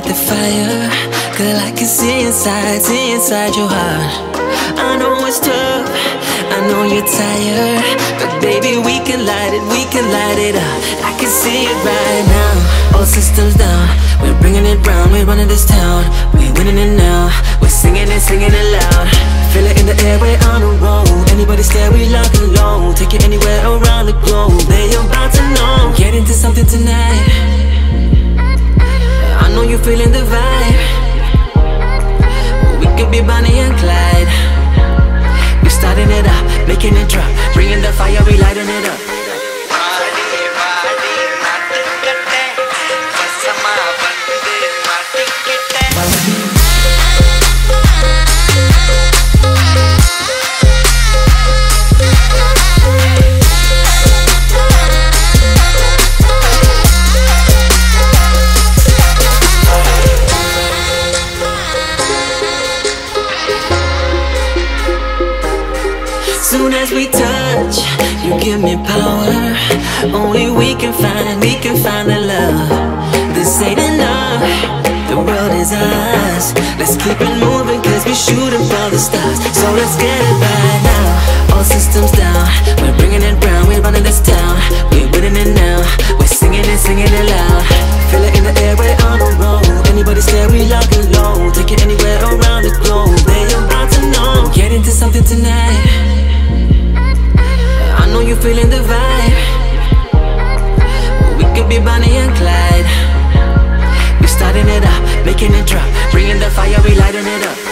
light the fire, cause I can see inside your heart. I know it's tough, I know you're tired, but baby we can light it up. I can see it right now. All systems down, we're bringing it round, we're running this town, we're winning it now. We're singing and singing it loud. Feel it in the air, we're on the road. Anybody stare, we lock and load. Take you anywhere around the globe, they about to know. Get into something tonight, I know you're feeling the vibe. We could be Bonnie and Clyde. We're starting it up, making it drop, bringing the fire, we lighting it up. Soon as we touch, you give me power. Only we can find the love. This ain't enough, the world is ours. Let's keep it moving, cause we're shooting for the stars. So let's get it right now. All systems down, we're bringing it round, we're running this town, we're winning it now. We're singing it loud. Feel it in the air, we're on the road. Anybody stare, we lock and load. Take it anywhere around the globe, they about to know. Get into something tonight, I know you're feeling the vibe. We could be Bonnie and Clyde. We're starting it up, making it drop, bringing the fire, we lighting it up.